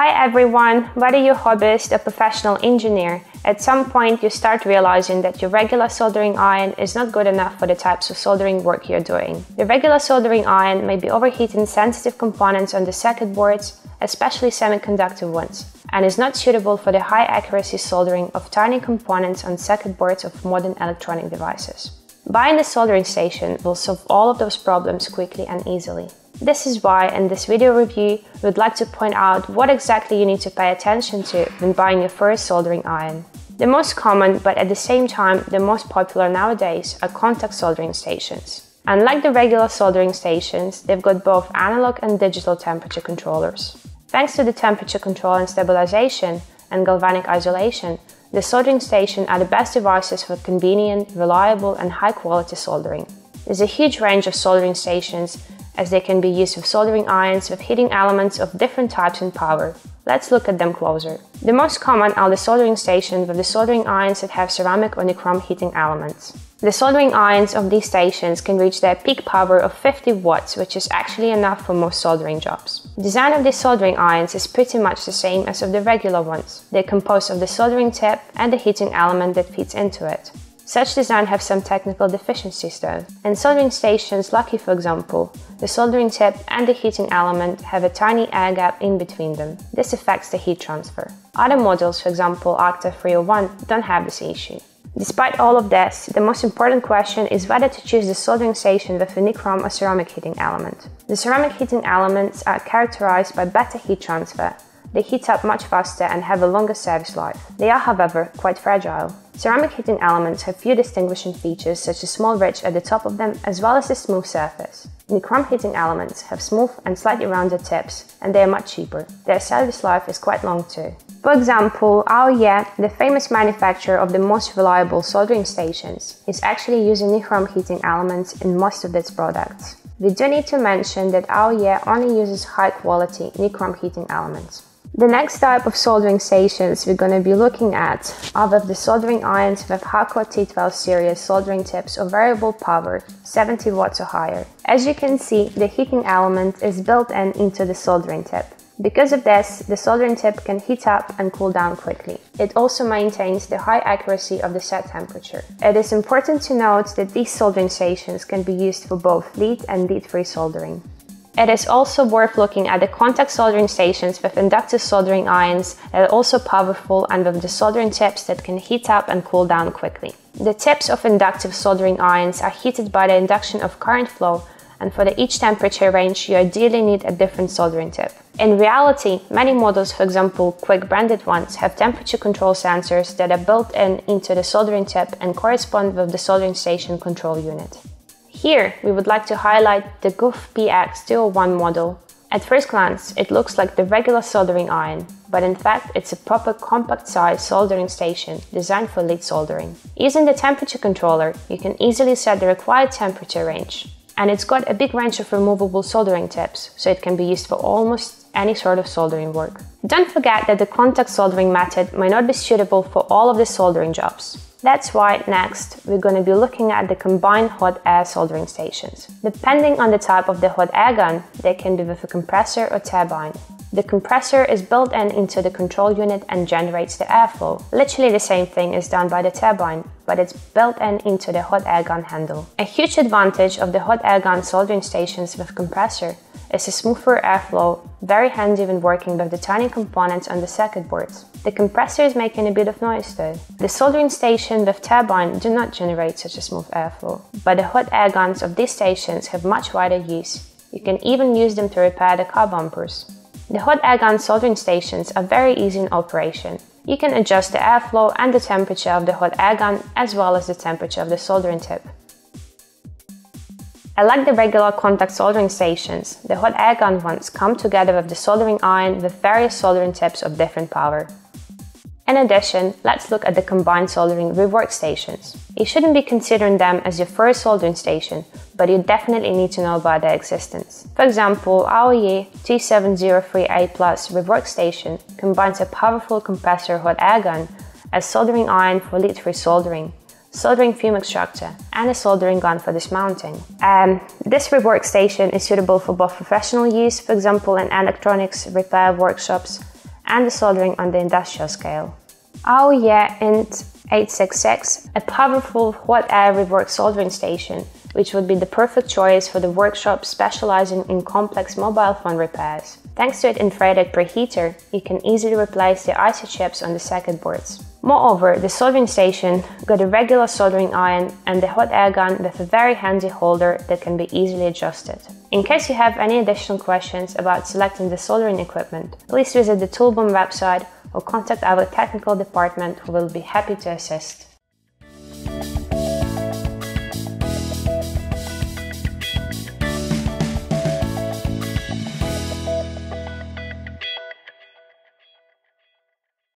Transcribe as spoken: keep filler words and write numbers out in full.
Hi everyone, whether you're a hobbyist or professional engineer, at some point you start realizing that your regular soldering iron is not good enough for the types of soldering work you're doing. Your regular soldering iron may be overheating sensitive components on the circuit boards, especially semiconductor ones, and is not suitable for the high accuracy soldering of tiny components on circuit boards of modern electronic devices. Buying a soldering station will solve all of those problems quickly and easily. This is why, in this video review, we'd like to point out what exactly you need to pay attention to when buying your first soldering iron. The most common, but at the same time the most popular nowadays, are contact soldering stations. Unlike the regular soldering stations, they've got both analog and digital temperature controllers. Thanks to the temperature control and stabilization and galvanic isolation, the soldering stations are the best devices for convenient, reliable and high-quality soldering. There's a huge range of soldering stations, as they can be used with soldering irons with heating elements of different types and power. Let's look at them closer. The most common are the soldering stations with the soldering irons that have ceramic or nichrome heating elements. The soldering irons of these stations can reach their peak power of fifty watts, which is actually enough for most soldering jobs. Design of the soldering irons is pretty much the same as of the regular ones. They're composed of the soldering tip and the heating element that feeds into it. Such designs have some technical deficiencies though. In soldering stations Lukey, for example, the soldering tip and the heating element have a tiny air gap in between them. This affects the heat transfer. Other models, for example Accta three oh one, don't have this issue. Despite all of this, the most important question is whether to choose the soldering station with a nichrome or ceramic heating element. The ceramic heating elements are characterized by better heat transfer. They heat up much faster and have a longer service life. They are, however, quite fragile. Ceramic heating elements have few distinguishing features such as small ridge at the top of them as well as a smooth surface. Nichrome heating elements have smooth and slightly rounded tips, and they are much cheaper. Their service life is quite long too. For example, Aoyue, the famous manufacturer of the most reliable soldering stations, is actually using nichrome heating elements in most of its products. We do need to mention that Aoyue only uses high-quality nichrome heating elements. The next type of soldering stations we're going to be looking at are with the soldering irons with Hakko T twelve series soldering tips of variable power, seventy watts or higher. As you can see, the heating element is built in into the soldering tip. Because of this, the soldering tip can heat up and cool down quickly. It also maintains the high accuracy of the set temperature. It is important to note that these soldering stations can be used for both lead and lead-free soldering. It is also worth looking at the contact soldering stations with inductive soldering irons that are also powerful and with the soldering tips that can heat up and cool down quickly. The tips of inductive soldering irons are heated by the induction of current flow, and for the each temperature range you ideally need a different soldering tip. In reality, many models, for example Quick branded ones, have temperature control sensors that are built in into the soldering tip and correspond with the soldering station control unit. Here, we would like to highlight the Goot P X two oh one model. At first glance, it looks like the regular soldering iron, but in fact it's a proper compact-sized soldering station designed for lead soldering. Using the temperature controller, you can easily set the required temperature range. And it's got a big range of removable soldering tips, so it can be used for almost any sort of soldering work. Don't forget that the contact soldering method may not be suitable for all of the soldering jobs. That's why next we're going to be looking at the combined hot air soldering stations. Depending on the type of the hot air gun, they can be with a compressor or turbine. The compressor is built in into the control unit and generates the airflow. Literally the same thing is done by the turbine, but it's built in into the hot air gun handle. A huge advantage of the hot air gun soldering stations with compressor is a smoother airflow, very handy when working with the tiny components on the circuit boards. The compressor is making a bit of noise though. The soldering station with turbine do not generate such a smooth airflow, but the hot air guns of these stations have much wider use. You can even use them to repair the car bumpers. The hot air gun soldering stations are very easy in operation. You can adjust the airflow and the temperature of the hot air gun as well as the temperature of the soldering tip. Unlike the regular contact soldering stations, the hot air gun ones come together with the soldering iron with various soldering tips of different power. In addition, let's look at the combined soldering rework stations. You shouldn't be considering them as your first soldering station, but you definitely need to know about their existence. For example, AOYUE two seven zero three A plus rework station combines a powerful compressor hot air gun, a soldering iron for lead-free soldering, soldering fume extractor, and a soldering gun for dismounting. Um, this rework station is suitable for both professional use, for example in electronics repair workshops, and the soldering on the industrial scale. AOYUE Int eight sixty-six, a powerful hot air rework soldering station, which would be the perfect choice for the workshop specializing in complex mobile phone repairs. Thanks to its infrared preheater, you can easily replace the I C chips on the circuit boards. Moreover, the soldering station got a regular soldering iron and the hot air gun with a very handy holder that can be easily adjusted. In case you have any additional questions about selecting the soldering equipment, please visit the Toolboom website or contact our technical department who will be happy to assist.